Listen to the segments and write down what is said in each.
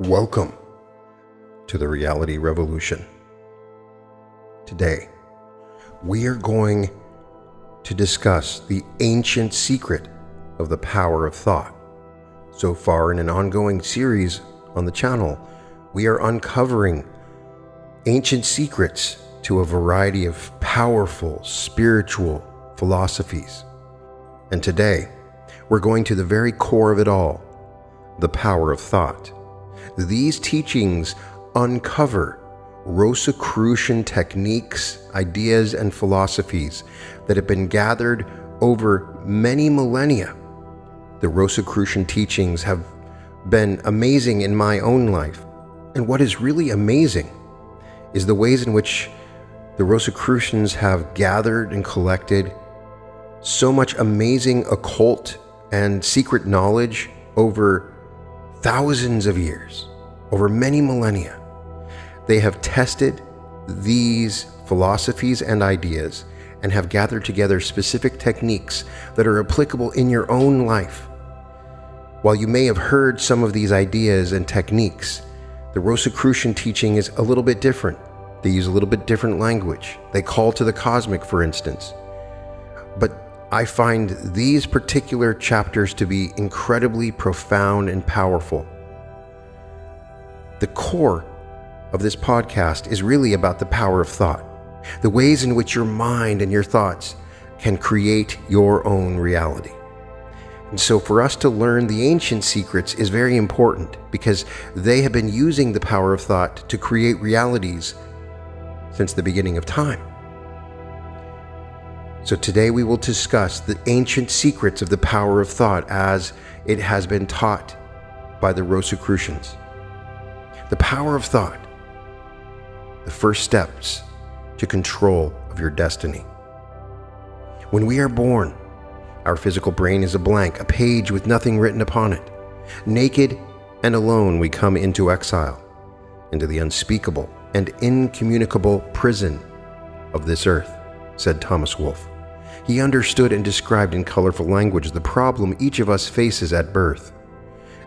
Welcome to the Reality Revolution. Today, we are going to discuss the ancient secret of the power of thought. So far in an ongoing series on the channel, we are uncovering ancient secrets to a variety of powerful spiritual philosophies. And today, we're going to the very core of it all, the power of thought. These teachings uncover Rosicrucian techniques, ideas, and philosophies that have been gathered over many millennia. The Rosicrucian teachings have been amazing in my own life. And what is really amazing is the ways in which the Rosicrucians have gathered and collected so much amazing occult and secret knowledge over thousands of years, over many millennia. They have tested these philosophies and ideas and have gathered together specific techniques that are applicable in your own life. While you may have heard some of these ideas and techniques, the Rosicrucian teaching is a little bit different. They use a little bit different language. They call to the cosmic, for instance. But I find these particular chapters to be incredibly profound and powerful. The core of this podcast is really about the power of thought, the ways in which your mind and your thoughts can create your own reality. And so for us to learn the ancient secrets is very important because they have been using the power of thought to create realities since the beginning of time. So today we will discuss the ancient secrets of the power of thought as it has been taught by the Rosicrucians. The power of thought, the first steps to control of your destiny. When we are born, our physical brain is a blank, a page with nothing written upon it. Naked and alone we come into exile, into the unspeakable and incommunicable prison of this earth, said Thomas Wolfe. He understood and described in colorful language the problem each of us faces at birth.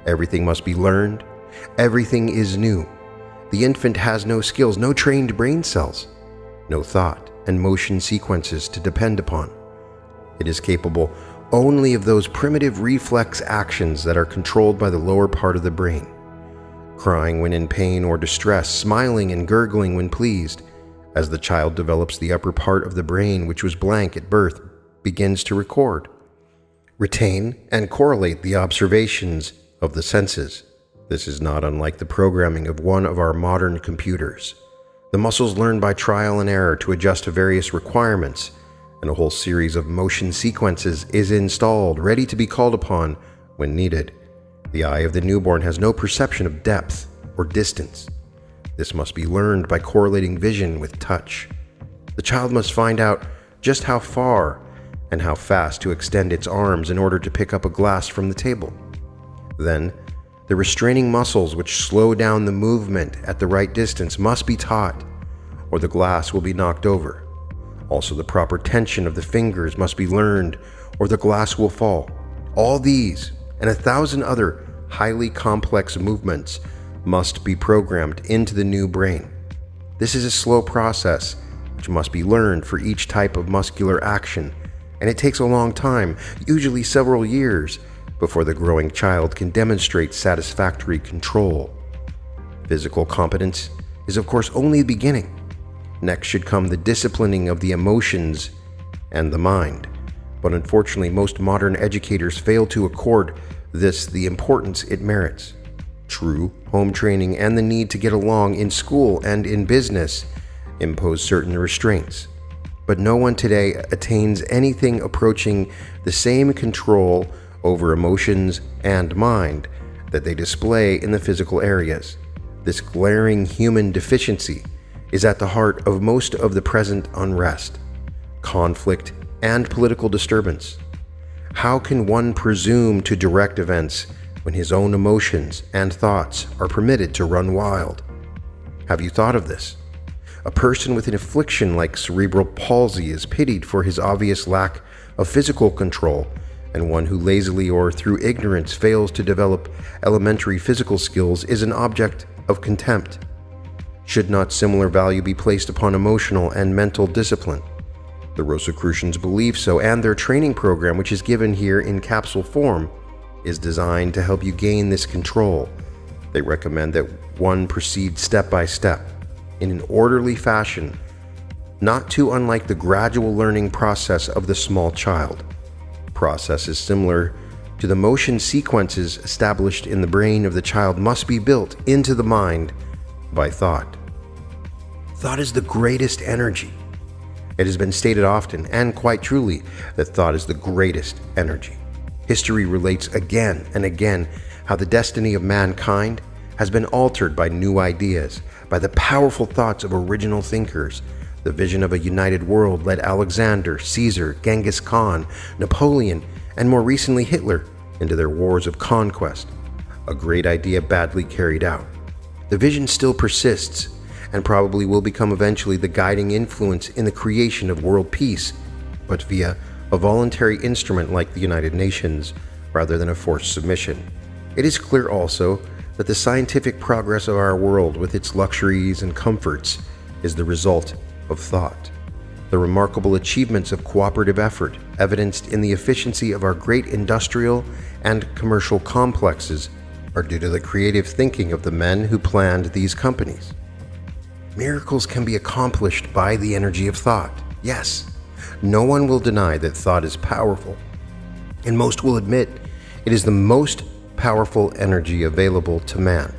Everything must be learned. Everything is new. The infant has no skills, no trained brain cells, no thought and motion sequences to depend upon. It is capable only of those primitive reflex actions that are controlled by the lower part of the brain. Crying when in pain or distress, smiling and gurgling when pleased. As the child develops, the upper part of the brain, which was blank at birth, begins to record, retain, and correlate the observations of the senses. This is not unlike the programming of one of our modern computers. The muscles learn by trial and error to adjust to various requirements, and a whole series of motion sequences is installed, ready to be called upon when needed. The eye of the newborn has no perception of depth or distance. This must be learned by correlating vision with touch. The child must find out just how far and how fast to extend its arms in order to pick up a glass from the table. Then, the restraining muscles which slow down the movement at the right distance must be taught, or the glass will be knocked over. Also, the proper tension of the fingers must be learned, or the glass will fall. All these and 1,000 other highly complex movements must be programmed into the new brain. This is a slow process which must be learned for each type of muscular action, and it takes a long time, usually several years, before the growing child can demonstrate satisfactory control. Physical competence is of course only the beginning. Next should come the disciplining of the emotions and the mind, but unfortunately most modern educators fail to accord this the importance it merits. True home training and the need to get along in school and in business impose certain restraints, but no one today attains anything approaching the same control over emotions and mind that they display in the physical areas. This glaring human deficiency is at the heart of most of the present unrest, conflict, and political disturbance. How can one presume to direct events when his own emotions and thoughts are permitted to run wild? Have you thought of this? A person with an affliction like cerebral palsy is pitied for his obvious lack of physical control and one who lazily or through ignorance fails to develop elementary physical skills is an object of contempt. Should not similar value be placed upon emotional and mental discipline? The Rosicrucians believe so, and their training program, which is given here in capsule form, is designed to help you gain this control. They recommend that one proceed step by step, in an orderly fashion, not too unlike the gradual learning process of the small child. The process is similar to the motion sequences established in the brain of the child must be built into the mind by thought. Thought is the greatest energy. It has been stated often, and quite truly, that thought is the greatest energy. History relates again and again how the destiny of mankind has been altered by new ideas, by the powerful thoughts of original thinkers. The vision of a united world led Alexander, Caesar, Genghis Khan, Napoleon, and more recently Hitler into their wars of conquest, a great idea badly carried out. The vision still persists and probably will become eventually the guiding influence in the creation of world peace, but via a voluntary instrument like the United Nations rather than a forced submission. It is clear also that the scientific progress of our world, with its luxuries and comforts, is the result of thought. The remarkable achievements of cooperative effort, evidenced in the efficiency of our great industrial and commercial complexes, are due to the creative thinking of the men who planned these companies. Miracles can be accomplished by the energy of thought. Yes, no one will deny that thought is powerful, and most will admit it is the most powerful energy available to man.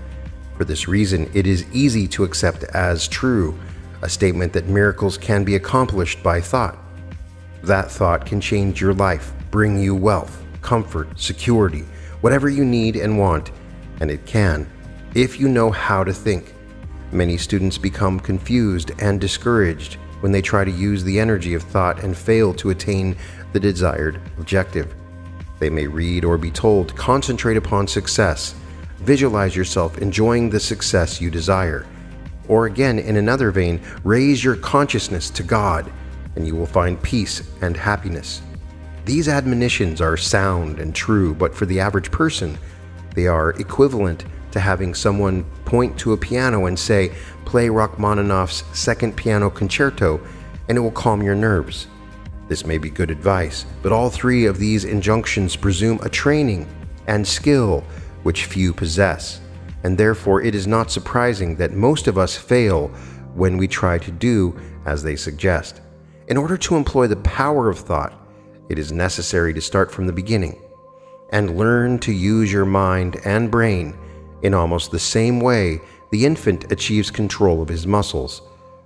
For this reason, it is easy to accept as true a statement that miracles can be accomplished by thought. That thought can change your life, bring you wealth, comfort, security, whatever you need and want, and it can, if you know how to think. Many students become confused and discouraged when they try to use the energy of thought and fail to attain the desired objective. They may read or be told, "Concentrate upon success. Visualize yourself enjoying the success you desire." Or again, in another vein, "Raise your consciousness to God, and you will find peace and happiness." These admonitions are sound and true, but for the average person, they are equivalent to having someone point to a piano and say, "Play Rachmaninoff's Second Piano Concerto, and it will calm your nerves." This may be good advice, but all three of these injunctions presume a training and skill which few possess, and therefore it is not surprising that most of us fail when we try to do as they suggest. In order to employ the power of thought, it is necessary to start from the beginning and learn to use your mind and brain in almost the same way the infant achieves control of his muscles.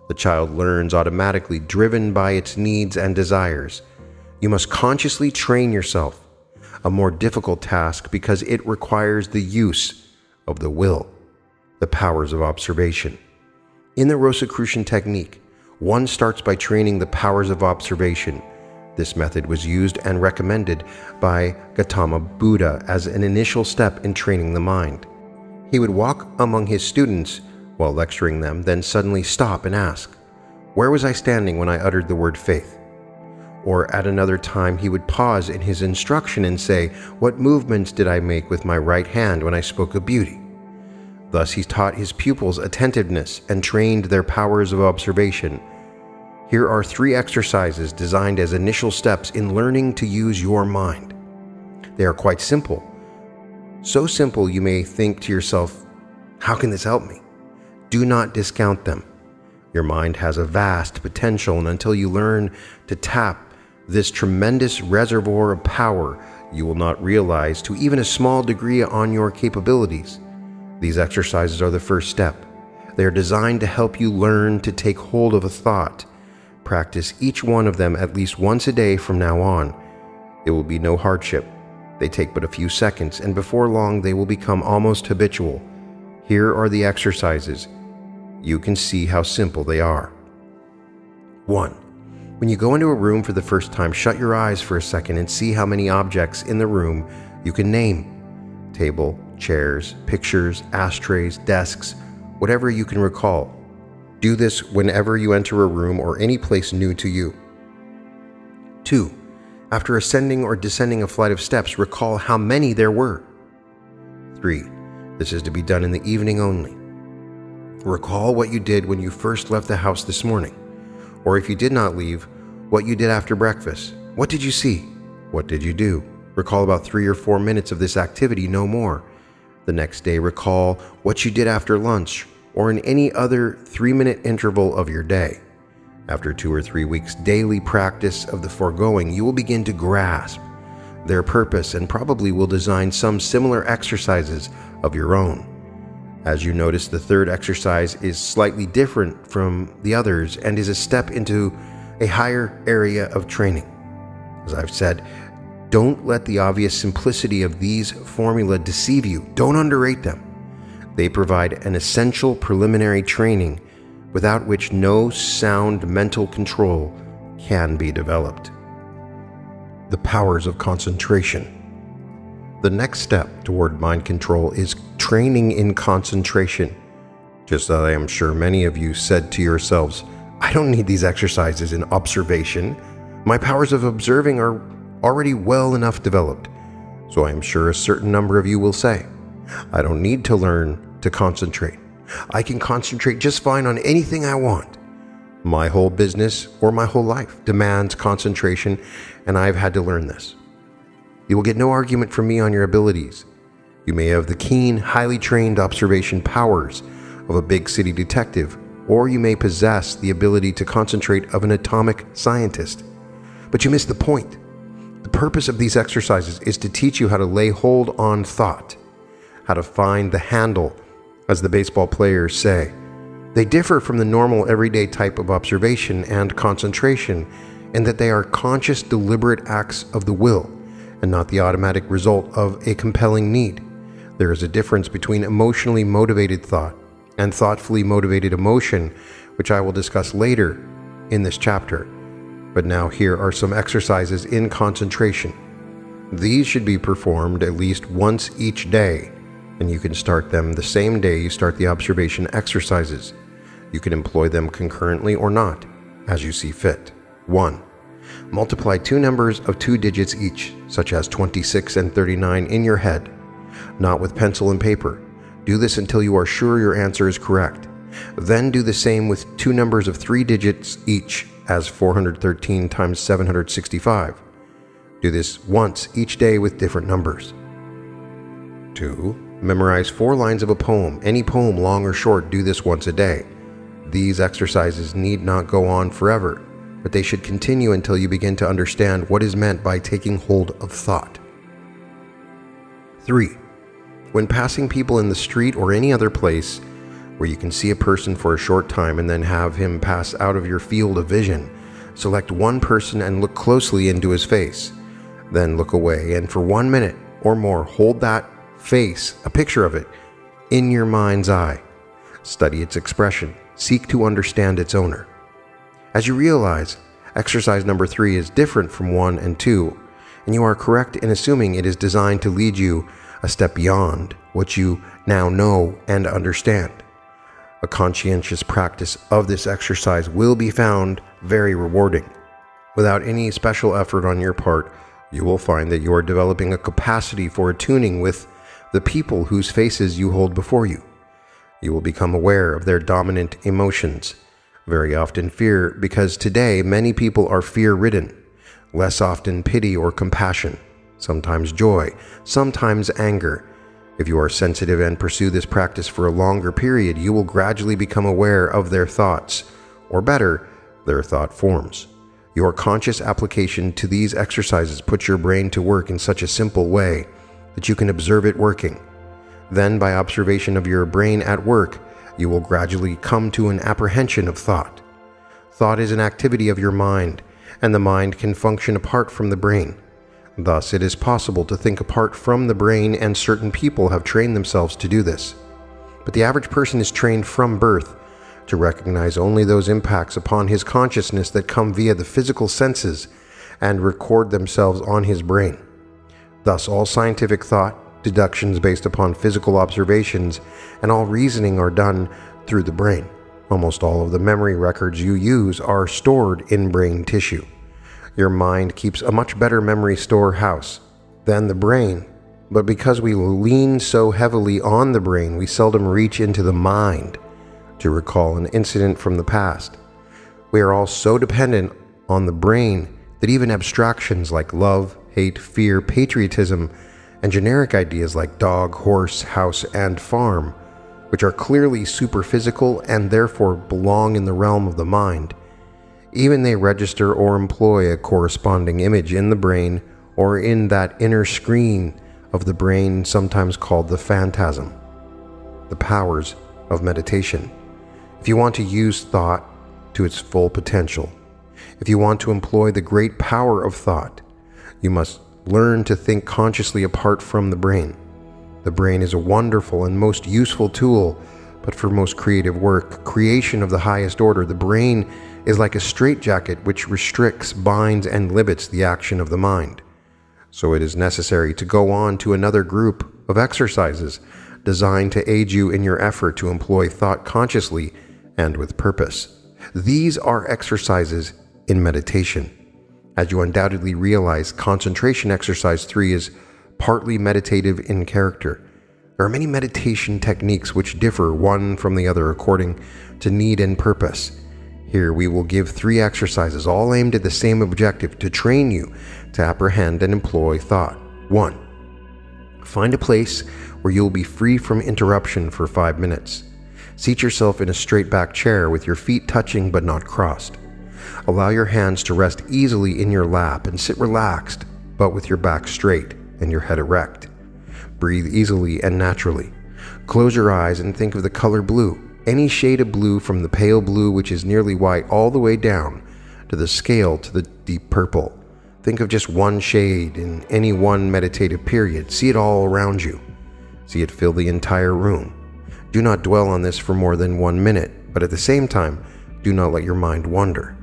The child learns automatically, driven by its needs and desires. You must consciously train yourself, a more difficult task because it requires the use of the will, the powers of observation. In the Rosicrucian technique, one starts by training the powers of observation. This method was used and recommended by Gautama Buddha as an initial step in training the mind. He would walk among his students while lecturing them, then suddenly stop and ask, "Where was I standing when I uttered the word faith?" Or at another time, he would pause in his instruction and say, "What movements did I make with my right hand when I spoke of beauty?" Thus he taught his pupils attentiveness and trained their powers of observation. Here are three exercises designed as initial steps in learning to use your mind. They are quite simple. So simple you may think to yourself, "How can this help me?" Do not discount them. Your mind has a vast potential, and until you learn to tap this tremendous reservoir of power, you will not realize to even a small degree on your capabilities. These exercises are the first step. They are designed to help you learn to take hold of a thought. Practice each one of them at least once a day from now on. It will be no hardship. They take but a few seconds, and before long they will become almost habitual. Here are the exercises. You can see how simple they are. 1. When you go into a room for the first time, shut your eyes for a second and see how many objects in the room you can name. Table, chairs, pictures, ashtrays, desks, whatever you can recall. Do this whenever you enter a room or any place new to you. 2. after ascending or descending a flight of steps, recall how many there were. 3. This is to be done in the evening only. Recall what you did when you first left the house this morning, or if you did not leave, what you did after breakfast. What did you see? What did you do? Recall about 3 or 4 minutes of this activity, no more. The next day, recall what you did after lunch or in any other 3-minute interval of your day. After 2 or 3 weeks' daily practice of the foregoing, you will begin to grasp their purpose and probably will design some similar exercises of your own. As you notice, the third exercise is slightly different from the others and is a step into a higher area of training. As I've said, don't let the obvious simplicity of these formula deceive you. Don't underrate them. They provide an essential preliminary training without which no sound mental control can be developed. The powers of concentration. The next step toward mind control is training in concentration. Just as I am sure many of you said to yourselves, I don't need these exercises in observation. My powers of observing are already well enough developed. So I am sure a certain number of you will say, I don't need to learn to concentrate. I can concentrate just fine on anything I want. My whole business or my whole life demands concentration, and I've had to learn this. You will get no argument from me on your abilities. You may have the keen, highly trained observation powers of a big city detective, or you may possess the ability to concentrate of an atomic scientist. But you miss the point. The purpose of these exercises is to teach you how to lay hold on thought, how to find the handle, as the baseball players say. They differ from the normal everyday type of observation and concentration in that they are conscious, deliberate acts of the will, and not the automatic result of a compelling need. There is a difference between emotionally motivated thought and thoughtfully motivated emotion, which I will discuss later in this chapter. But now here are some exercises in concentration. These should be performed at least once each day, and you can start them the same day you start the observation exercises. You can employ them concurrently or not, as you see fit. 1. Multiply 2 numbers of 2 digits each, such as 26 and 39, in your head, not with pencil and paper. Do this until you are sure your answer is correct. Then do the same with 2 numbers of 3 digits each, as 413 times 765. Do this once each day with different numbers. 2. Memorize 4 lines of a poem, any poem, long or short. Do this once a day. These exercises need not go on forever, but they should continue until you begin to understand what is meant by taking hold of thought. 3. When passing people in the street or any other place where you can see a person for a short time and then have him pass out of your field of vision, select one person and look closely into his face. Then look away and for 1 minute or more hold that face, a picture of it, in your mind's eye. Study its expression. Seek to understand its owner. As you realize, exercise number 3 is different from 1 and 2, and you are correct in assuming it is designed to lead you a step beyond what you now know and understand. A conscientious practice of this exercise will be found very rewarding. Without any special effort on your part, you will find that you are developing a capacity for attuning with the people whose faces you hold before you. You will become aware of their dominant emotions. Very often fear, because today many people are fear-ridden, less often pity or compassion, sometimes joy, sometimes anger. If you are sensitive and pursue this practice for a longer period, you will gradually become aware of their thoughts, or better, their thought forms. Your conscious application to these exercises puts your brain to work in such a simple way that you can observe it working. Then, by observation of your brain at work, you will gradually come to an apprehension of thought. Thought is an activity of your mind, and the mind can function apart from the brain. Thus, it is possible to think apart from the brain, and certain people have trained themselves to do this. But the average person is trained from birth to recognize only those impacts upon his consciousness that come via the physical senses and record themselves on his brain. Thus, all scientific thought, deductions based upon physical observations, and all reasoning are done through the brain. Almost all of the memory records you use are stored in brain tissue. Your mind keeps a much better memory storehouse than the brain, but because we lean so heavily on the brain, we seldom reach into the mind to recall an incident from the past. We are all so dependent on the brain that even abstractions like love, hate, fear, patriotism, and generic ideas like dog, horse, house, and farm, which are clearly superphysical and therefore belong in the realm of the mind, even they register or employ a corresponding image in the brain or in that inner screen of the brain sometimes called the phantasm. The powers of meditation. If you want to use thought to its full potential, if you want to employ the great power of thought, you must learn to think consciously apart from the brain. The brain is a wonderful and most useful tool, but for most creative work, creation of the highest order, the brain is like a straitjacket which restricts, binds, and limits the action of the mind. So it is necessary to go on to another group of exercises designed to aid you in your effort to employ thought consciously and with purpose. These are exercises in meditation. As you undoubtedly realize, concentration exercise 3 is partly meditative in character. There are many meditation techniques which differ one from the other according to need and purpose. Here we will give 3 exercises all aimed at the same objective, to train you to apprehend and employ thought. 1. Find a place where you will be free from interruption for 5 minutes. Seat yourself in a straight-back chair with your feet touching but not crossed. Allow your hands to rest easily in your lap and sit relaxed but with your back straight and your head erect. Breathe easily and naturally. Close your eyes and think of the color blue, any shade of blue from the pale blue which is nearly white all the way down to the scale to the deep purple. Think of just one shade in any one meditative period. See it all around you. See it fill the entire room. Do not dwell on this for more than 1 minute, but at the same time, do not let your mind wander.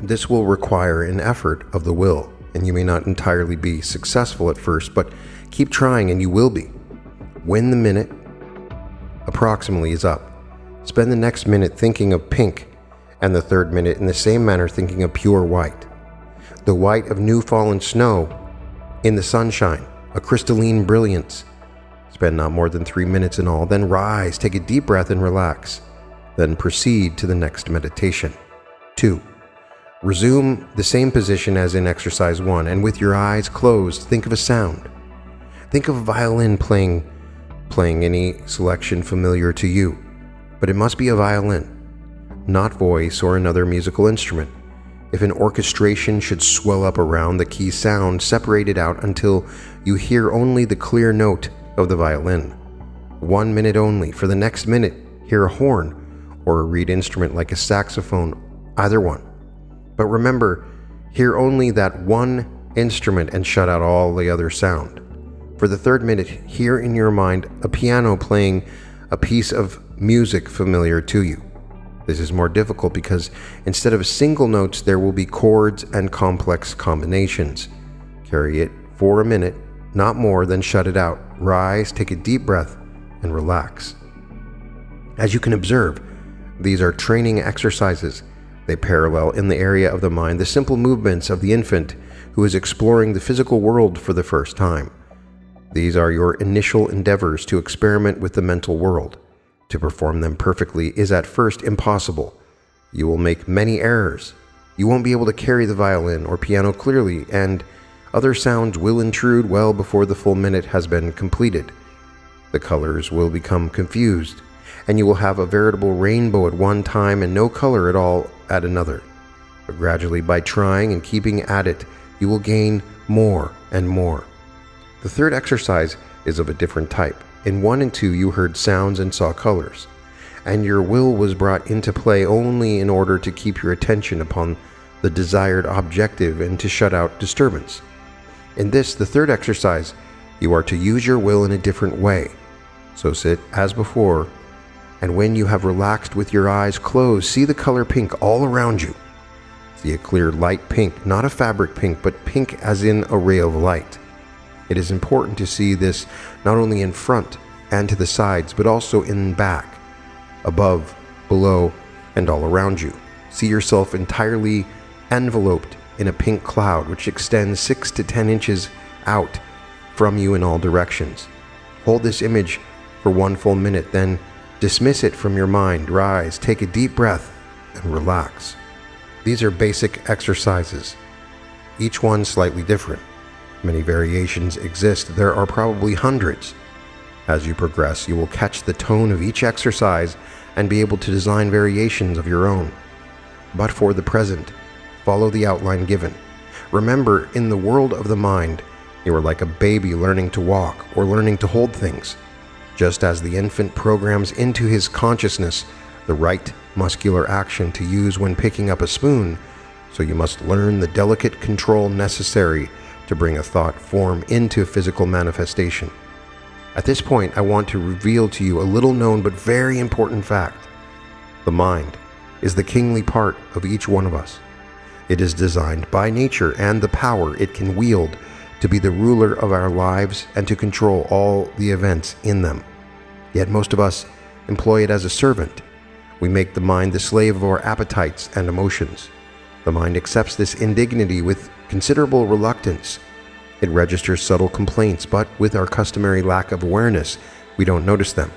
This will require an effort of the will, and you may not entirely be successful at first, but keep trying and you will be. When the minute approximately is up, spend the next minute thinking of pink, and the third minute in the same manner thinking of pure white. The white of new fallen snow in the sunshine, a crystalline brilliance. Spend not more than 3 minutes in all, then rise, take a deep breath and relax. Then proceed to the next meditation. 2. Resume the same position as in exercise 1, and with your eyes closed, think of a sound. Think of a violin playing any selection familiar to you, but it must be a violin, not voice or another musical instrument. If an orchestration should swell up around the key sound, separate it out until you hear only the clear note of the violin. 1 minute only. For the next minute, hear a horn or a reed instrument like a saxophone, either one. But remember, hear only that one instrument and shut out all the other sound. For the third minute, hear in your mind a piano playing a piece of music familiar to you. This is more difficult because instead of single notes, there will be chords and complex combinations. Carry it for a minute, not more, then shut it out. Rise, take a deep breath, and relax. As you can observe, these are training exercises. They parallel in the area of the mind the simple movements of the infant who is exploring the physical world for the first time. These are your initial endeavors to experiment with the mental world. To perform them perfectly is at first impossible. You will make many errors. You won't be able to carry the violin or piano clearly, and other sounds will intrude well before the full minute has been completed. The colors will become confused, and you will have a veritable rainbow at one time and no color at all at another. But gradually, by trying and keeping at it, you will gain more and more. The third exercise is of a different type. In 1 and 2, you heard sounds and saw colors, and your will was brought into play only in order to keep your attention upon the desired objective and to shut out disturbance. In this, the third exercise, you are to use your will in a different way. So sit as before, and when you have relaxed with your eyes closed, see the color pink all around you. See a clear light pink, not a fabric pink, but pink as in a ray of light. It is important to see this not only in front and to the sides, but also in back, above, below, and all around you. See yourself entirely enveloped in a pink cloud which extends 6 to 10 inches out from you in all directions. Hold this image for 1 full minute, then dismiss it from your mind, rise, take a deep breath, and relax. These are basic exercises, each one slightly different. Many variations exist. There are probably hundreds. As you progress, you will catch the tone of each exercise and be able to design variations of your own. But for the present, follow the outline given. Remember, in the world of the mind, you are like a baby learning to walk or learning to hold things. Just as the infant programs into his consciousness the right muscular action to use when picking up a spoon, so you must learn the delicate control necessary to bring a thought form into physical manifestation. At this point, I want to reveal to you a little known but very important fact. The mind is the kingly part of each one of us. It is designed by nature and the power it can wield to be the ruler of our lives and to control all the events in them. Yet most of us employ it as a servant. We make the mind the slave of our appetites and emotions. The mind accepts this indignity with considerable reluctance. It registers subtle complaints, but with our customary lack of awareness, we don't notice them,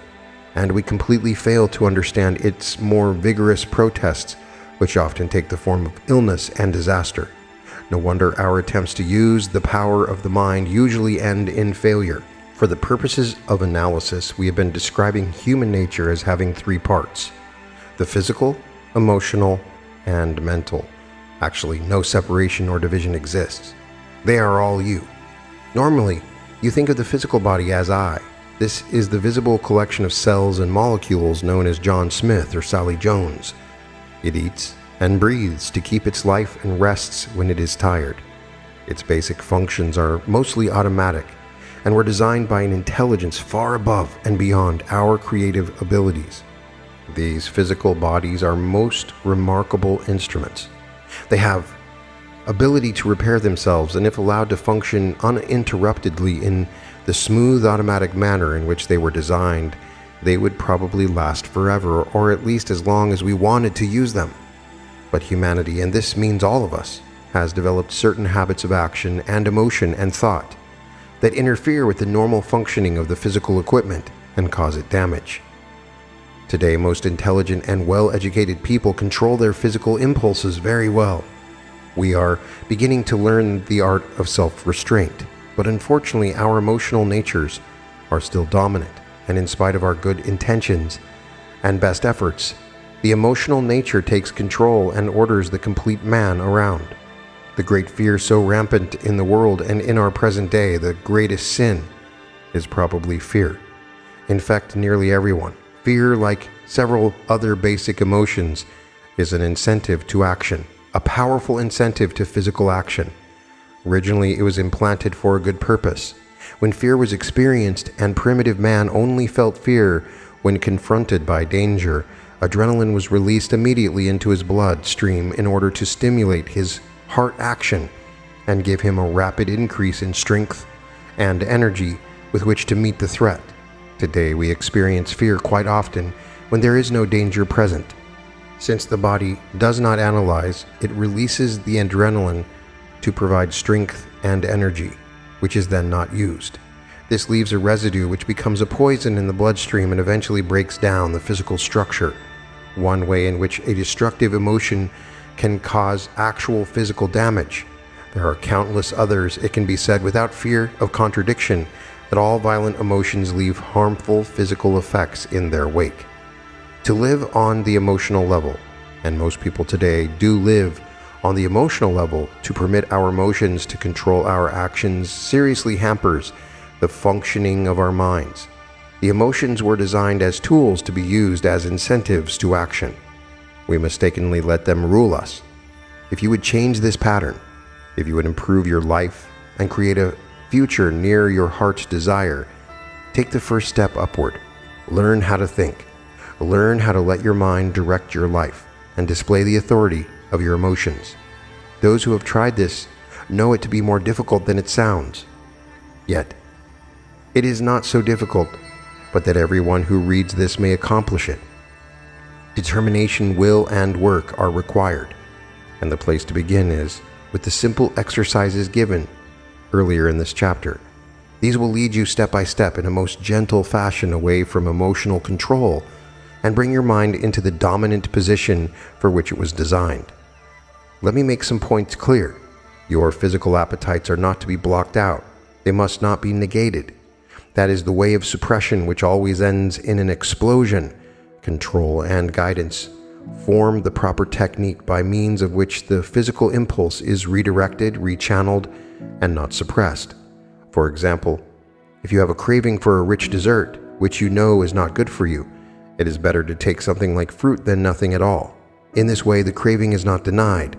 and we completely fail to understand its more vigorous protests, which often take the form of illness and disaster. No wonder our attempts to use the power of the mind usually end in failure. For the purposes of analysis, we have been describing human nature as having 3 parts: the physical, emotional, and mental. Actually, no separation or division exists. They are all you. Normally, you think of the physical body as I. This is the visible collection of cells and molecules known as John Smith or Sally Jones. It eats and breathes to keep its life and rests when it is tired. Its basic functions are mostly automatic and were designed by an intelligence far above and beyond our creative abilities. These physical bodies are most remarkable instruments. They have ability to repair themselves, and if allowed to function uninterruptedly in the smooth automatic manner in which they were designed, they would probably last forever, or at least as long as we wanted to use them. But humanity, and this means all of us, has developed certain habits of action and emotion and thought that interfere with the normal functioning of the physical equipment and cause it damage. Today, most intelligent and well-educated people control their physical impulses very well. We are beginning to learn the art of self-restraint, but unfortunately our emotional natures are still dominant, and in spite of our good intentions and best efforts, the emotional nature takes control and orders the complete man around. The great fear so rampant in the world and in our present day, the greatest sin, is probably fear. In fact, nearly everyone. Fear, like several other basic emotions, is an incentive to action, a powerful incentive to physical action. Originally, it was implanted for a good purpose. When fear was experienced and primitive man only felt fear when confronted by danger, adrenaline was released immediately into his bloodstream in order to stimulate his heart action and give him a rapid increase in strength and energy with which to meet the threat. Today, we experience fear quite often when there is no danger present. Since the body does not analyze, it releases the adrenaline to provide strength and energy, which is then not used. This leaves a residue which becomes a poison in the bloodstream and eventually breaks down the physical structure. One way in which a destructive emotion can cause actual physical damage. There are countless others. It can be said without fear of contradiction that all violent emotions leave harmful physical effects in their wake. To live on the emotional level, and most people today do live on the emotional level, to permit our emotions to control our actions seriously hampers the functioning of our minds. The emotions were designed as tools to be used as incentives to action. We mistakenly let them rule us. If you would change this pattern, if you would improve your life and create a future near your heart's desire, take the first step upward. Learn how to think. Learn how to let your mind direct your life and display the authority of your emotions. Those who have tried this know it to be more difficult than it sounds. Yet, it is not so difficult, but that everyone who reads this may accomplish it. Determination, will, and work are required, and the place to begin is with the simple exercises given earlier in this chapter. These will lead you step by step in a most gentle fashion away from emotional control and bring your mind into the dominant position for which it was designed. Let me make some points clear. Your physical appetites are not to be blocked out. They must not be negated. That is the way of suppression, which always ends in an explosion. Control and guidance form the proper technique by means of which the physical impulse is redirected, rechanneled, and not suppressed. For example, if you have a craving for a rich dessert, which you know is not good for you, it is better to take something like fruit than nothing at all. In this way, the craving is not denied,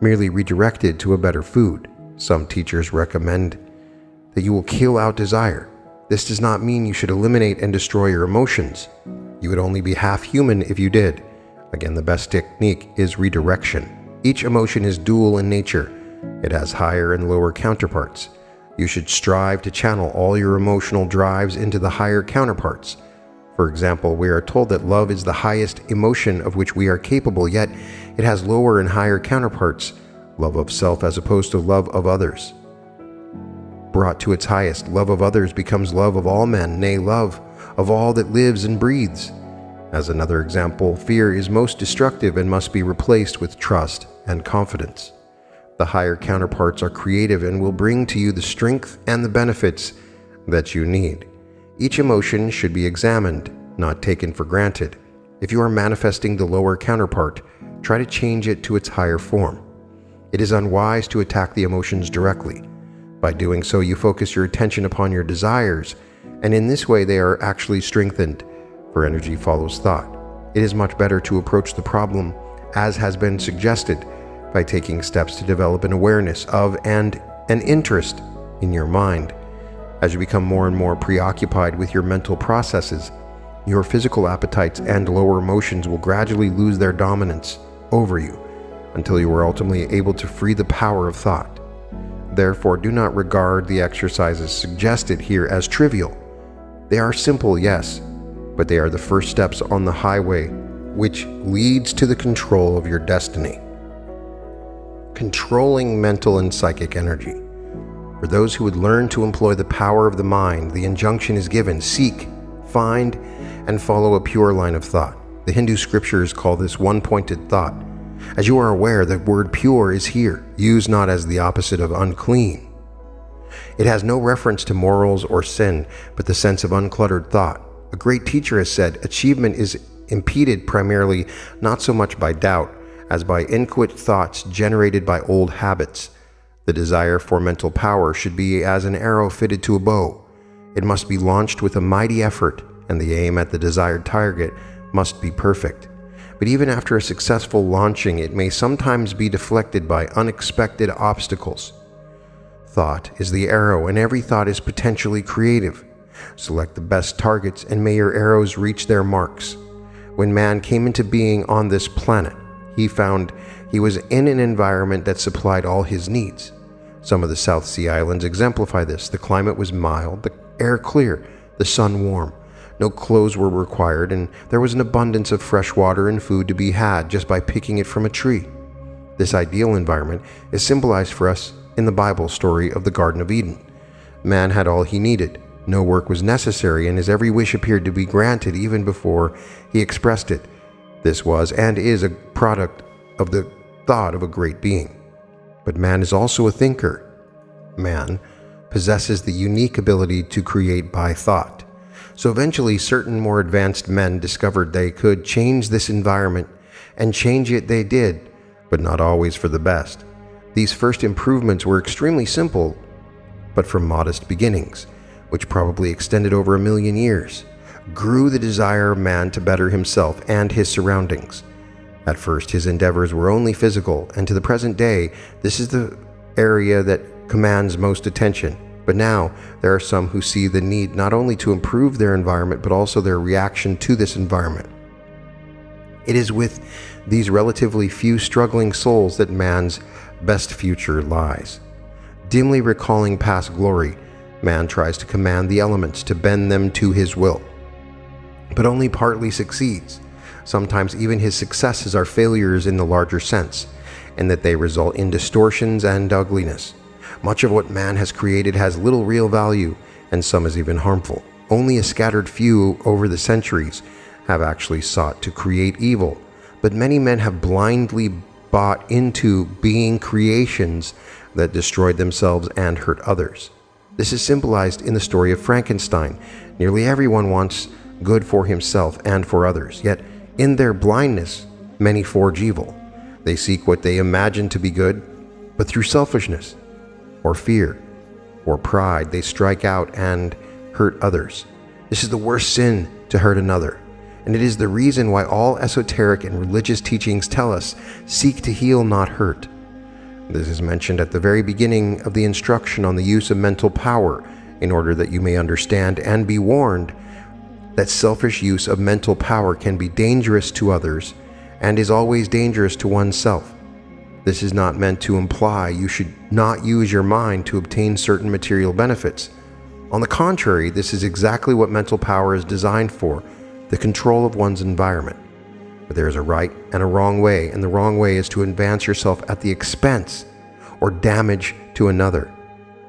merely redirected to a better food. Some teachers recommend that you will kill out desire. This does not mean you should eliminate and destroy your emotions. You would only be half human if you did. Again, the best technique is redirection. Each emotion is dual in nature. It has higher and lower counterparts. You should strive to channel all your emotional drives into the higher counterparts. For example, we are told that love is the highest emotion of which we are capable, yet it has lower and higher counterparts, love of self as opposed to love of others. Brought to its highest, love of others becomes love of all men, nay, love of all that lives and breathes. As another example, fear is most destructive and must be replaced with trust and confidence. The higher counterparts are creative and will bring to you the strength and the benefits that you need. Each emotion should be examined, not taken for granted. If you are manifesting the lower counterpart, try to change it to its higher form. It is unwise to attack the emotions directly. By doing so, you focus your attention upon your desires, and in this way they are actually strengthened, for energy follows thought. It is much better to approach the problem, as has been suggested, by taking steps to develop an awareness of and an interest in your mind. As you become more and more preoccupied with your mental processes, your physical appetites and lower emotions will gradually lose their dominance over you until you are ultimately able to free the power of thought. Therefore, do not regard the exercises suggested here as trivial. They are simple, yes, but they are the first steps on the highway which leads to the control of your destiny. Controlling mental and psychic energy. For those who would learn to employ the power of the mind, the injunction is given, seek, find, and follow a pure line of thought. The Hindu scriptures call this one-pointed thought. As you are aware, the word pure is here, used not as the opposite of unclean. It has no reference to morals or sin, but the sense of uncluttered thought. A great teacher has said, achievement is impeded primarily not so much by doubt as by inchoate thoughts generated by old habits. The desire for mental power should be as an arrow fitted to a bow. It must be launched with a mighty effort, and the aim at the desired target must be perfect. But even after a successful launching, it may sometimes be deflected by unexpected obstacles. Thought is the arrow, and every thought is potentially creative. Select the best targets, and may your arrows reach their marks. When man came into being on this planet, he found he was in an environment that supplied all his needs. Some of the South Sea Islands exemplify this. The climate was mild, the air clear, the sun warm. No clothes were required, and there was an abundance of fresh water and food to be had just by picking it from a tree. This ideal environment is symbolized for us in the Bible story of the Garden of Eden. Man had all he needed. No work was necessary, and his every wish appeared to be granted even before he expressed it. This was and is a product of the thought of a great being. But man is also a thinker. Man possesses the unique ability to create by thought. So eventually, certain more advanced men discovered they could change this environment, and change it they did, but not always for the best. These first improvements were extremely simple, but from modest beginnings, which probably extended over 1 million years, grew the desire of man to better himself and his surroundings. At first, his endeavors were only physical, and to the present day, this is the area that commands most attention. But now, there are some who see the need not only to improve their environment, but also their reaction to this environment. It is with these relatively few struggling souls that man's best future lies. Dimly recalling past glory, man tries to command the elements, to bend them to his will, but only partly succeeds. Sometimes even his successes are failures in the larger sense. and that they result in distortions and ugliness. Much of what man has created has little real value, and some is even harmful. Only a scattered few over the centuries have actually sought to create evil, but many men have blindly bought into being creations that destroyed themselves and hurt others. This is symbolized in the story of Frankenstein. Nearly everyone wants good for himself and for others, yet in their blindness, many forge evil. They seek what they imagine to be good, but through selfishness, or fear, or pride, they strike out and hurt others. This is the worst sin, to hurt another, and it is the reason why all esoteric and religious teachings tell us, seek to heal, not hurt. This is mentioned at the very beginning of the instruction on the use of mental power, in order that you may understand and be warned that selfish use of mental power can be dangerous to others and is always dangerous to oneself. This is not meant to imply you should not use your mind to obtain certain material benefits. On the contrary, this is exactly what mental power is designed for, the control of one's environment. But there is a right and a wrong way, and the wrong way is to advance yourself at the expense or damage to another.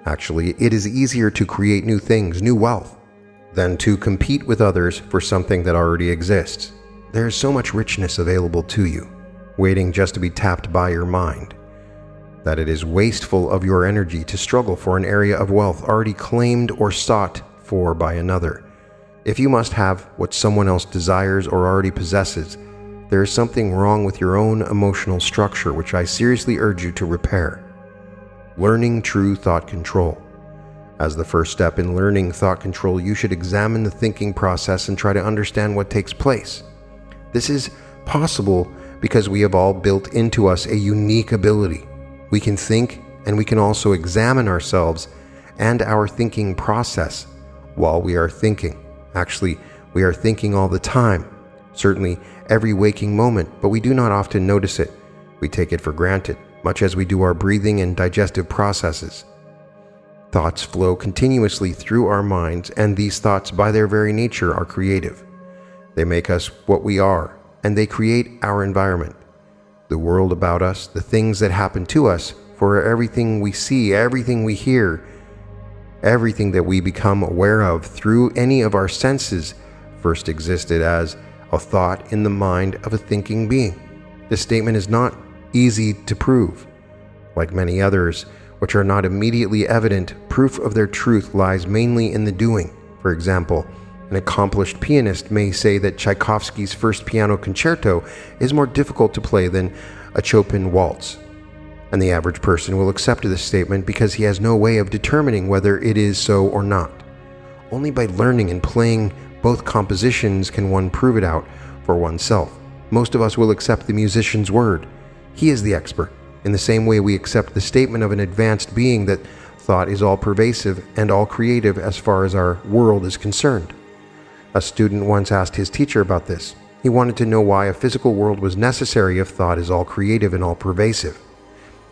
Actually, it is easier to create new things, new wealth, than to compete with others for something that already exists. There is so much richness available to you, waiting just to be tapped by your mind, that it is wasteful of your energy to struggle for an area of wealth already claimed or sought for by another. If you must have what someone else desires or already possesses, there is something wrong with your own emotional structure, which I seriously urge you to repair. Learning true thought control. As the first step in learning thought control, you should examine the thinking process and try to understand what takes place. This is possible because we have all built into us a unique ability. We can think, and we can also examine ourselves and our thinking process while we are thinking. Actually, we are thinking all the time, certainly every waking moment, but we do not often notice it. We take it for granted, much as we do our breathing and digestive processes. Thoughts flow continuously through our minds, and these thoughts, by their very nature, are creative. They make us what we are, and they create our environment, the world about us, the things that happen to us, for everything we see, everything we hear, everything that we become aware of through any of our senses first existed as a thought in the mind of a thinking being. This statement is not easy to prove. Like many others, which are not immediately evident, proof of their truth lies mainly in the doing. For example, an accomplished pianist may say that Tchaikovsky's first piano concerto is more difficult to play than a Chopin waltz. And the average person will accept this statement because he has no way of determining whether it is so or not. Only by learning and playing both compositions can one prove it out for oneself. Most of us will accept the musician's word. He is the expert. In the same way, we accept the statement of an advanced being that thought is all-pervasive and all-creative as far as our world is concerned. A student once asked his teacher about this. He wanted to know why a physical world was necessary if thought is all-creative and all-pervasive.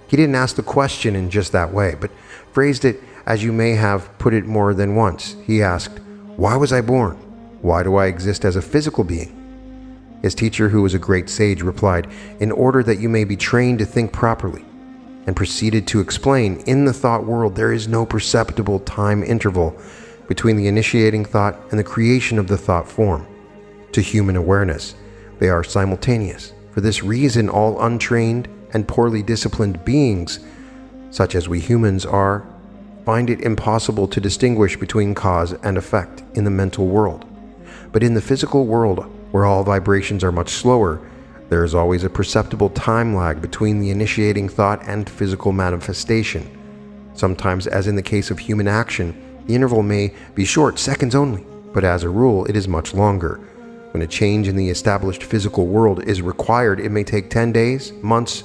He didn't ask the question in just that way, but phrased it as you may have put it more than once. He asked, "Why was I born? Why do I exist as a physical being?" His teacher, who was a great sage, replied, "In order that you may be trained to think properly," and proceeded to explain, "In the thought world, there is no perceptible time interval between the initiating thought and the creation of the thought form. To human awareness, they are simultaneous. For this reason, all untrained and poorly disciplined beings, such as we humans are, find it impossible to distinguish between cause and effect in the mental world. But in the physical world, where all vibrations are much slower, there is always a perceptible time lag between the initiating thought and physical manifestation. Sometimes, as in the case of human action, the interval may be short, seconds only, but as a rule, it is much longer. When a change in the established physical world is required, it may take 10 days, months,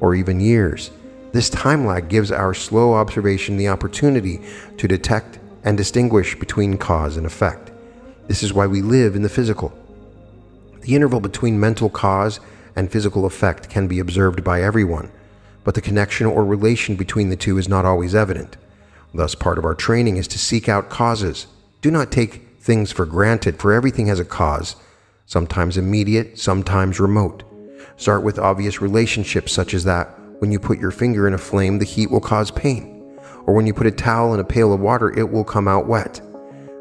or even years. This time lag gives our slow observation the opportunity to detect and distinguish between cause and effect. This is why we live in the physical. The interval between mental cause and physical effect can be observed by everyone, but the connection or relation between the two is not always evident. Thus, part of our training is to seek out causes. Do not take things for granted, for everything has a cause, sometimes immediate, sometimes remote. Start with obvious relationships such as that when you put your finger in a flame, the heat will cause pain, or when you put a towel in a pail of water, it will come out wet.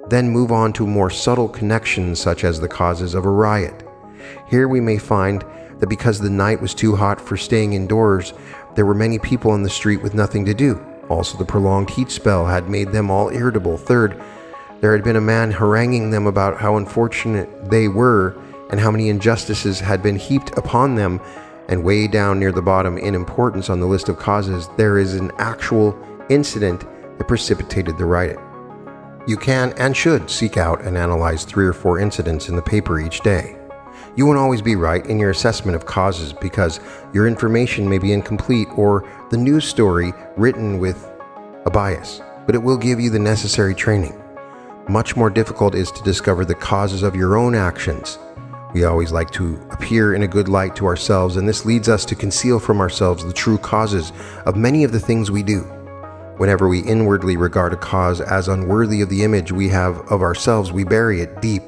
Then move on to more subtle connections such as the causes of a riot. Here we may find that because the night was too hot for staying indoors, there were many people on the street with nothing to do. Also, the prolonged heat spell had made them all irritable. Third, there had been a man haranguing them about how unfortunate they were and how many injustices had been heaped upon them, and way down near the bottom in importance on the list of causes, there is an actual incident that precipitated the riot. You can and should seek out and analyze 3 or 4 incidents in the paper each day. You won't always be right in your assessment of causes because your information may be incomplete or the news story written with a bias, but it will give you the necessary training. Much more difficult is to discover the causes of your own actions. We always like to appear in a good light to ourselves, and this leads us to conceal from ourselves the true causes of many of the things we do. Whenever we inwardly regard a cause as unworthy of the image we have of ourselves, we bury it deep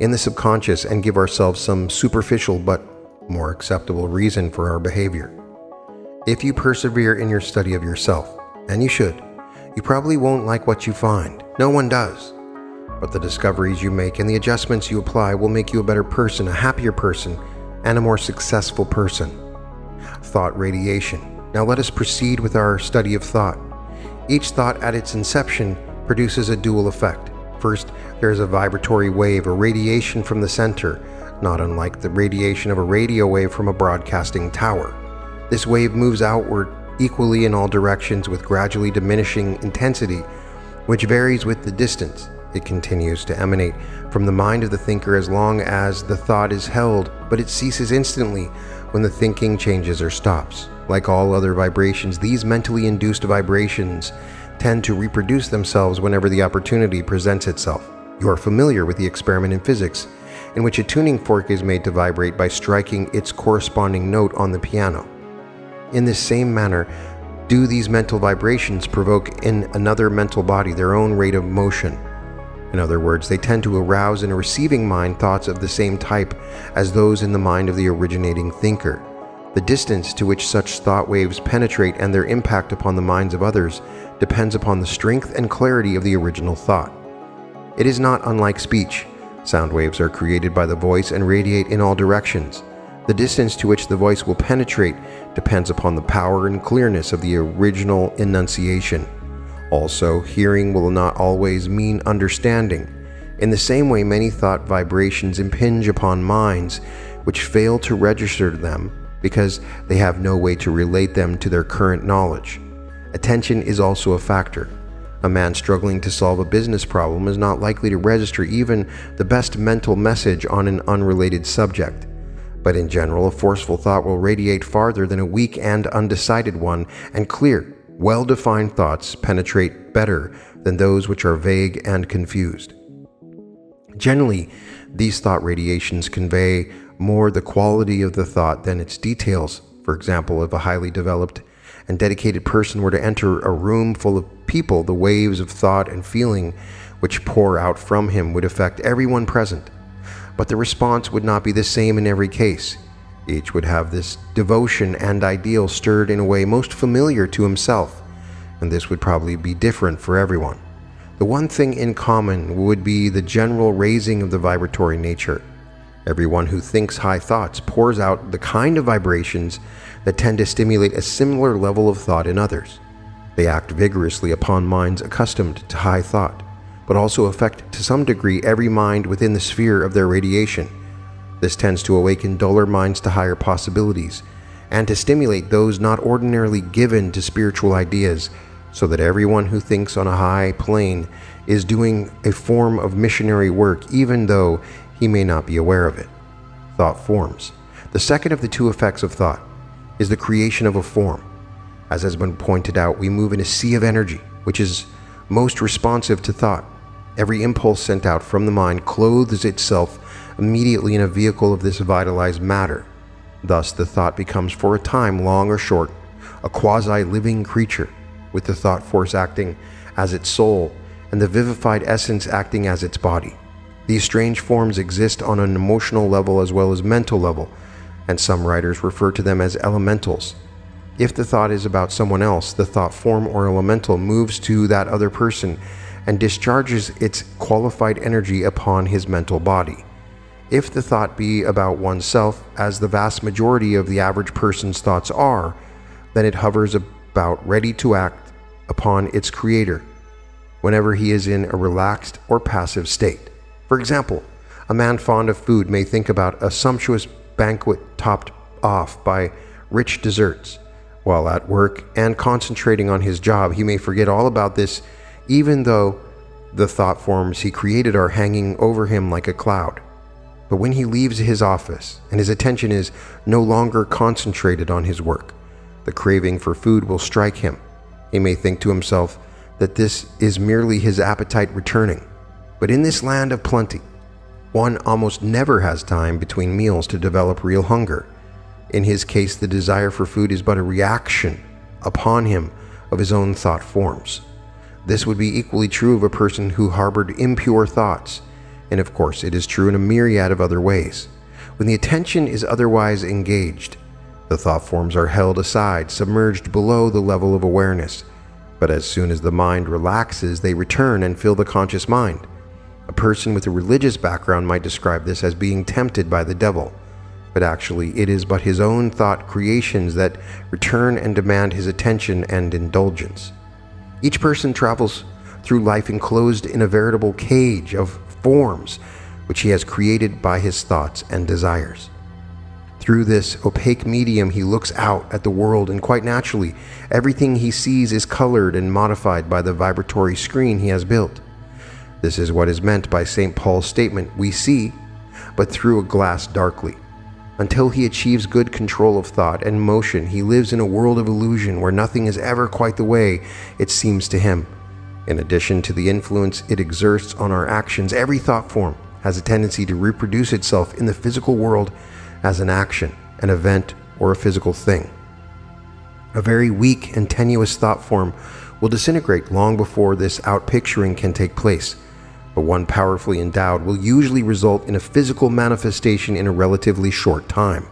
in the subconscious and give ourselves some superficial but more acceptable reason for our behavior. If you persevere in your study of yourself, and you should, you probably won't like what you find. No one does. But the discoveries you make and the adjustments you apply will make you a better person, a happier person, and a more successful person. Thought radiation. Now let us proceed with our study of thought. Each thought at its inception produces a dual effect. First, there is a vibratory wave, a radiation from the center, not unlike the radiation of a radio wave from a broadcasting tower. This wave moves outward equally in all directions with gradually diminishing intensity, which varies with the distance. It continues to emanate from the mind of the thinker as long as the thought is held, but it ceases instantly when the thinking changes or stops. Like all other vibrations, these mentally induced vibrations tend to reproduce themselves whenever the opportunity presents itself. You are familiar with the experiment in physics, in which a tuning fork is made to vibrate by striking its corresponding note on the piano. In this same manner, do these mental vibrations provoke in another mental body their own rate of motion. In other words, they tend to arouse in a receiving mind thoughts of the same type as those in the mind of the originating thinker. The distance to which such thought waves penetrate and their impact upon the minds of others depends upon the strength and clarity of the original thought. It is not unlike speech. Sound waves are created by the voice and radiate in all directions. The distance to which the voice will penetrate depends upon the power and clearness of the original enunciation. Also, hearing will not always mean understanding. In the same way, many thought vibrations impinge upon minds which fail to register them because they have no way to relate them to their current knowledge. Attention is also a factor. A man struggling to solve a business problem is not likely to register even the best mental message on an unrelated subject. But in general, a forceful thought will radiate farther than a weak and undecided one, and clear, well-defined thoughts penetrate better than those which are vague and confused. Generally, these thought radiations convey more the quality of the thought than its details. For example, if a highly developed and dedicated person were to enter a room full of people, the waves of thought and feeling which pour out from him would affect everyone present. But the response would not be the same in every case. Each would have this devotion and ideal stirred in a way most familiar to himself, and this would probably be different for everyone. The one thing in common would be the general raising of the vibratory nature. Everyone who thinks high thoughts pours out the kind of vibrations that tend to stimulate a similar level of thought in others. They act vigorously upon minds accustomed to high thought, but also affect to some degree every mind within the sphere of their radiation. This tends to awaken duller minds to higher possibilities, and to stimulate those not ordinarily given to spiritual ideas, so that everyone who thinks on a high plane is doing a form of missionary work, even though he may not be aware of it. Thought forms. The second of the two effects of thought is the creation of a form. As has been pointed out, we move in a sea of energy, which is most responsive to thought. Every impulse sent out from the mind clothes itself immediately in a vehicle of this vitalized matter. Thus, the thought becomes for a time, long or short, a quasi-living creature, with the thought force acting as its soul and the vivified essence acting as its body. These strange forms exist on an emotional level as well as mental level, and some writers refer to them as elementals. If the thought is about someone else, the thought form or elemental moves to that other person and discharges its qualified energy upon his mental body. If the thought be about oneself, as the vast majority of the average person's thoughts are, then it hovers about ready to act upon its creator whenever he is in a relaxed or passive state. For example, a man fond of food may think about a sumptuous banquet topped off by rich desserts. While at work and concentrating on his job, he may forget all about this, even though the thought forms he created are hanging over him like a cloud. But when he leaves his office and his attention is no longer concentrated on his work, the craving for food will strike him. He may think to himself that this is merely his appetite returning. But in this land of plenty, one almost never has time between meals to develop real hunger. In his case, the desire for food is but a reaction upon him of his own thought forms. This would be equally true of a person who harbored impure thoughts, and of course it is true in a myriad of other ways. When the attention is otherwise engaged, the thought forms are held aside, submerged below the level of awareness. But as soon as the mind relaxes, they return and fill the conscious mind. A person with a religious background might describe this as being tempted by the devil, but actually it is but his own thought creations that return and demand his attention and indulgence. Each person travels through life enclosed in a veritable cage of forms which he has created by his thoughts and desires. Through this opaque medium he looks out at the world, and quite naturally everything he sees is colored and modified by the vibratory screen he has built. This is what is meant by St. Paul's statement, "We see, but through a glass darkly." Until he achieves good control of thought and motion, he lives in a world of illusion where nothing is ever quite the way it seems to him. In addition to the influence it exerts on our actions, every thought form has a tendency to reproduce itself in the physical world as an action, an event, or a physical thing. A very weak and tenuous thought form will disintegrate long before this outpicturing can take place. But one powerfully endowed will usually result in a physical manifestation in a relatively short time.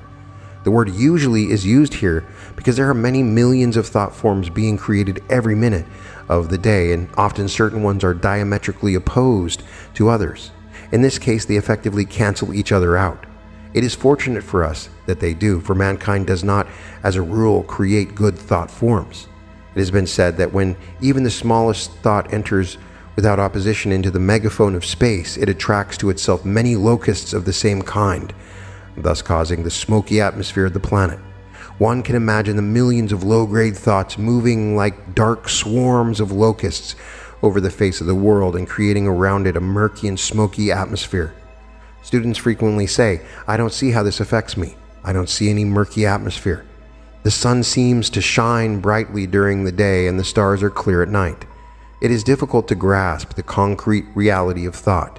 The word "usually" is used here because there are many millions of thought forms being created every minute of the day, and often certain ones are diametrically opposed to others. In this case, they effectively cancel each other out. It is fortunate for us that they do, for mankind does not, as a rule, create good thought forms. It has been said that when even the smallest thought enters without opposition into the megaphone of space, it attracts to itself many locusts of the same kind, thus causing the smoky atmosphere of the planet. One can imagine the millions of low-grade thoughts moving like dark swarms of locusts over the face of the world and creating around it a murky and smoky atmosphere. Students frequently say, "I don't see how this affects me. I don't see any murky atmosphere. The sun seems to shine brightly during the day and the stars are clear at night." It is difficult to grasp the concrete reality of thought.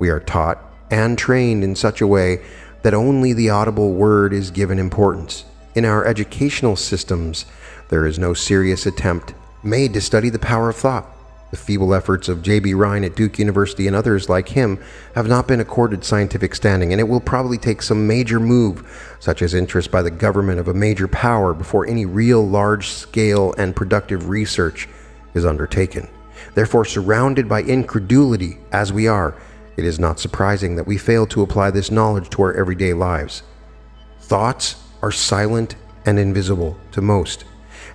We are taught and trained in such a way that only the audible word is given importance. In our educational systems, there is no serious attempt made to study the power of thought. The feeble efforts of J.B. Ryan at Duke University and others like him have not been accorded scientific standing, and it will probably take some major move, such as interest by the government of a major power, before any real large-scale and productive research is undertaken. Therefore, surrounded by incredulity as we are, it is not surprising that we fail to apply this knowledge to our everyday lives. Thoughts are silent and invisible to most,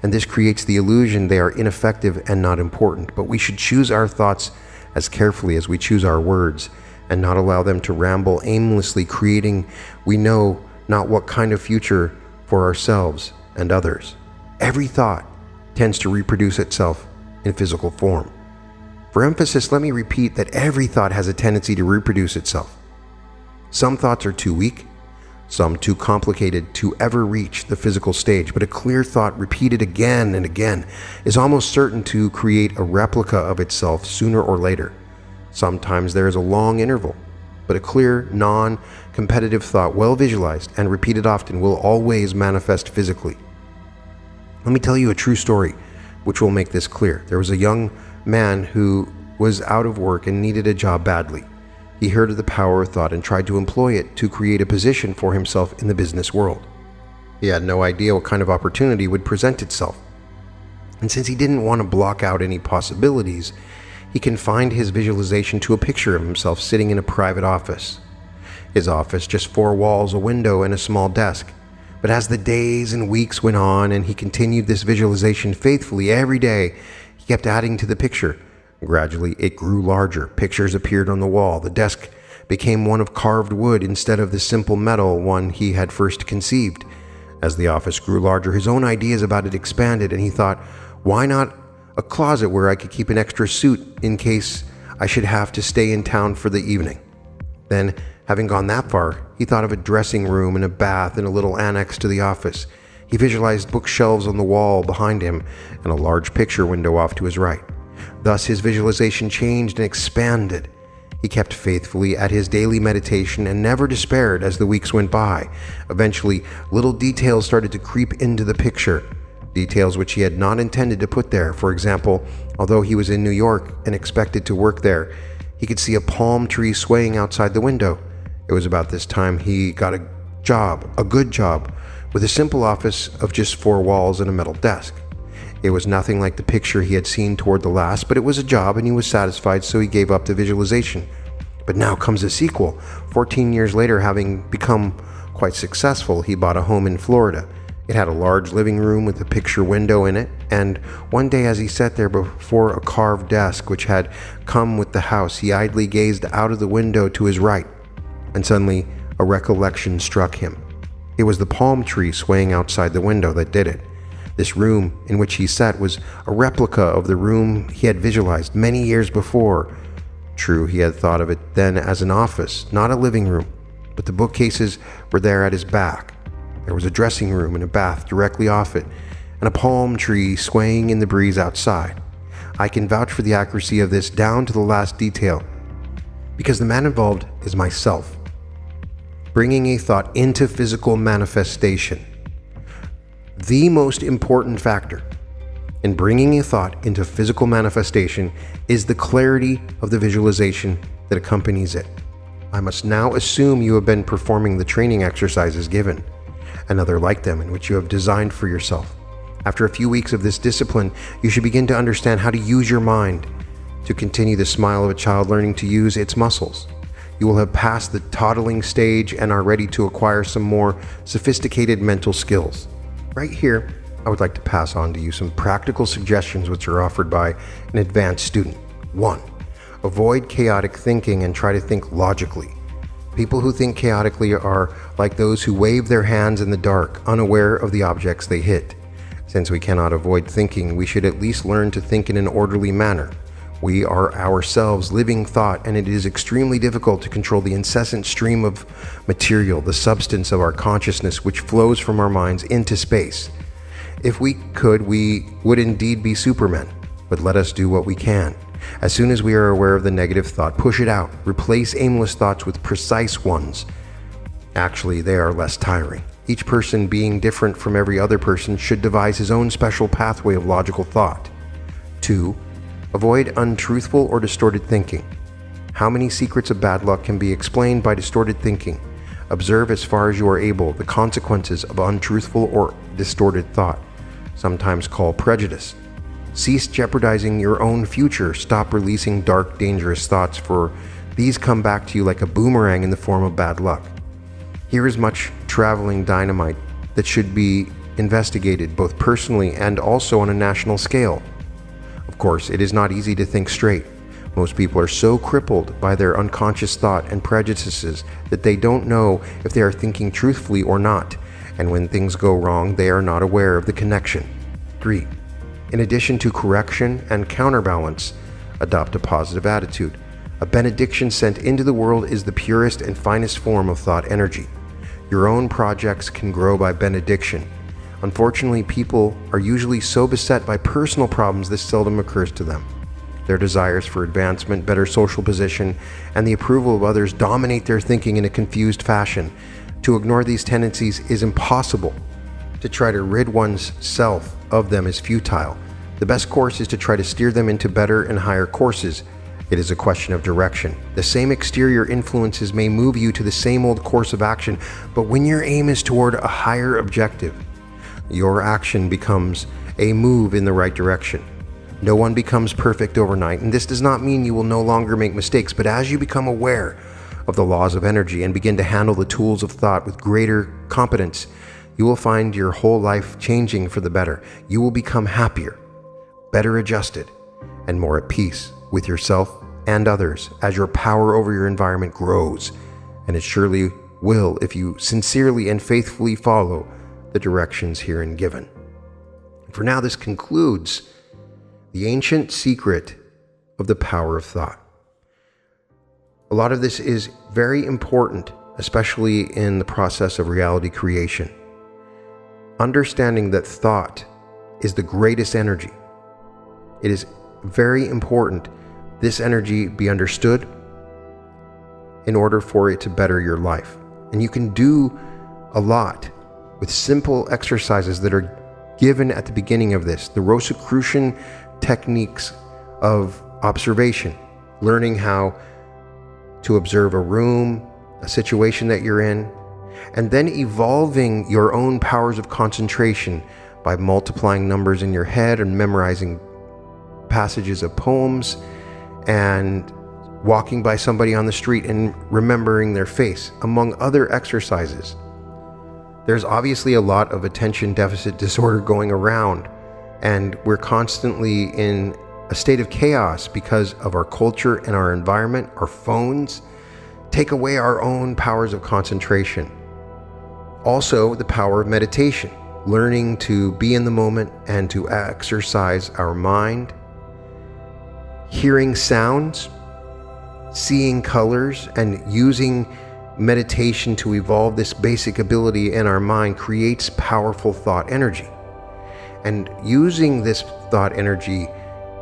and this creates the illusion they are ineffective and not important. But we should choose our thoughts as carefully as we choose our words, and not allow them to ramble aimlessly, creating we know not what kind of future for ourselves and others. Every thought tends to reproduce itself in physical form. For emphasis, let me repeat that every thought has a tendency to reproduce itself. Some thoughts are too weak, some too complicated to ever reach the physical stage, but a clear thought repeated again and again is almost certain to create a replica of itself sooner or later. Sometimes there is a long interval, but a clear, non-competitive thought, well visualized and repeated often, will always manifest physically. Let me tell you a true story which will make this clear. There was a young man who was out of work and needed a job badly. He heard of the power of thought and tried to employ it to create a position for himself in the business world. He had no idea what kind of opportunity would present itself. And since he didn't want to block out any possibilities, he confined his visualization to a picture of himself sitting in a private office. His office, just four walls, a window, and a small desk. But as the days and weeks went on and he continued this visualization faithfully every day, he kept adding to the picture. Gradually, it grew larger. Pictures appeared on the wall. The desk became one of carved wood instead of the simple metal one he had first conceived. As the office grew larger, his own ideas about it expanded, and he thought, why not a closet where I could keep an extra suit in case I should have to stay in town for the evening? Then, having gone that far, he thought of a dressing room and a bath in a little annex to the office. He visualized bookshelves on the wall behind him and a large picture window off to his right. Thus, his visualization changed and expanded. He kept faithfully at his daily meditation and never despaired as the weeks went by. Eventually, little details started to creep into the picture, details which he had not intended to put there. For example, although he was in New York and expected to work there, he could see a palm tree swaying outside the window. It was about this time he got a job, a good job, with a simple office of just four walls and a metal desk. It was nothing like the picture he had seen toward the last, but it was a job and he was satisfied, so he gave up the visualization. But now comes a sequel. 14 years later, having become quite successful, he bought a home in Florida. It had a large living room with a picture window in it, and one day as he sat there before a carved desk which had come with the house, he idly gazed out of the window to his right, and suddenly a recollection struck him. It was the palm tree swaying outside the window that did it. This room in which he sat was a replica of the room he had visualized many years before. True, he had thought of it then as an office, not a living room, but the bookcases were there at his back. There was a dressing room and a bath directly off it, and a palm tree swaying in the breeze outside. I can vouch for the accuracy of this down to the last detail, because the man involved is myself. Bringing a thought into physical manifestation. The most important factor in bringing a thought into physical manifestation is the clarity of the visualization that accompanies it. I must now assume you have been performing the training exercises given, and other like them in which you have designed for yourself. After a few weeks of this discipline, you should begin to understand how to use your mind. To continue the smile of a child learning to use its muscles, you will have passed the toddling stage and are ready to acquire some more sophisticated mental skills. Right here, I would like to pass on to you some practical suggestions which are offered by an advanced student. 1. Avoid chaotic thinking and try to think logically. People who think chaotically are like those who wave their hands in the dark, unaware of the objects they hit. Since we cannot avoid thinking, we should at least learn to think in an orderly manner. We are ourselves living thought, and it is extremely difficult to control the incessant stream of material, the substance of our consciousness, which flows from our minds into space. If we could, we would indeed be supermen, but let us do what we can. As soon as we are aware of the negative thought, push it out. Replace aimless thoughts with precise ones. Actually, they are less tiring. Each person, being different from every other person, should devise his own special pathway of logical thought. 2. Avoid untruthful or distorted thinking. How many secrets of bad luck can be explained by distorted thinking? Observe as far as you are able the consequences of untruthful or distorted thought, sometimes called prejudice. Cease jeopardizing your own future. Stop releasing dark, dangerous thoughts, for these come back to you like a boomerang in the form of bad luck. Here is much traveling dynamite that should be investigated both personally and also on a national scale. Of course, it is not easy to think straight. Most people are so crippled by their unconscious thought and prejudices that they don't know if they are thinking truthfully or not, and when things go wrong, they are not aware of the connection. 3. In addition to correction and counterbalance, adopt a positive attitude. A benediction sent into the world is the purest and finest form of thought energy. Your own projects can grow by benediction. Unfortunately, people are usually so beset by personal problems this seldom occurs to them. Their desires for advancement, better social position, and the approval of others dominate their thinking in a confused fashion. To ignore these tendencies is impossible. To try to rid one's self of them is futile. The best course is to try to steer them into better and higher courses. It is a question of direction. The same exterior influences may move you to the same old course of action, but when your aim is toward a higher objective, your action becomes a move in the right direction. No one becomes perfect overnight, and this does not mean you will no longer make mistakes, but as you become aware of the laws of energy and begin to handle the tools of thought with greater competence, you will find your whole life changing for the better. You will become happier, better adjusted, and more at peace with yourself and others as your power over your environment grows, and it surely will if you sincerely and faithfully follow the directions herein given. For now, this concludes the ancient secret of the power of thought. A lot of this is very important, especially in the process of reality creation. Understanding that thought is the greatest energy. It is very important this energy be understood in order for it to better your life. And you can do a lot with simple exercises that are given at the beginning of this. The Rosicrucian techniques of observation, learning how to observe a room, a situation that you're in, and then evolving your own powers of concentration by multiplying numbers in your head and memorizing passages of poems and walking by somebody on the street and remembering their face, among other exercises. There's obviously a lot of attention deficit disorder going around, and we're constantly in a state of chaos because of our culture and our environment. Our phones take away our own powers of concentration. Also, the power of meditation, learning to be in the moment and to exercise our mind, hearing sounds, seeing colors, and using meditation to evolve this basic ability in our mind creates powerful thought energy. And using this thought energy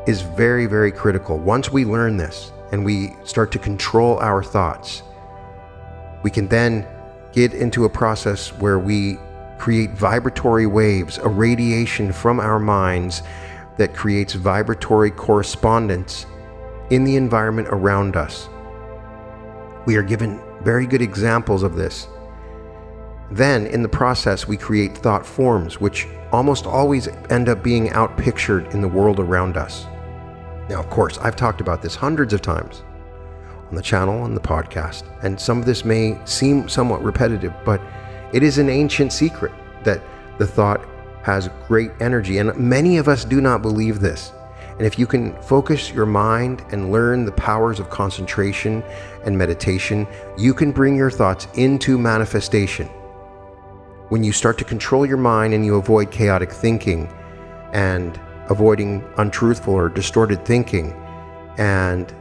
is very, very critical. Once we learn this and we start to control our thoughts, we can then get into a process where we create vibratory waves, a radiation from our minds that creates vibratory correspondence in the environment around us. We are given very good examples of this. Then, in the process, we create thought forms, which almost always end up being outpictured in the world around us. Now, of course, I've talked about this hundreds of times on the channel, on the podcast, and some of this may seem somewhat repetitive, but it is an ancient secret that the thought has great energy, and many of us do not believe this. And if you can focus your mind and learn the powers of concentration and meditation, you can bring your thoughts into manifestation. When you start to control your mind and you avoid chaotic thinking and avoiding untruthful or distorted thinking, and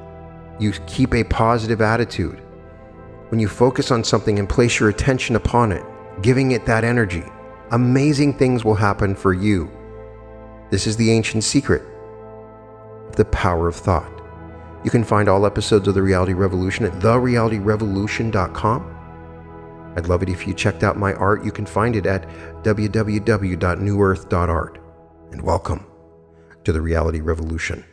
you keep a positive attitude, when you focus on something and place your attention upon it, giving it that energy, amazing things will happen for you. This is the ancient secret, the power of thought. You can find all episodes of The Reality Revolution at therealityrevolution.com. I'd love it if you checked out my art. You can find it at www.newearth.art. And welcome to The Reality Revolution.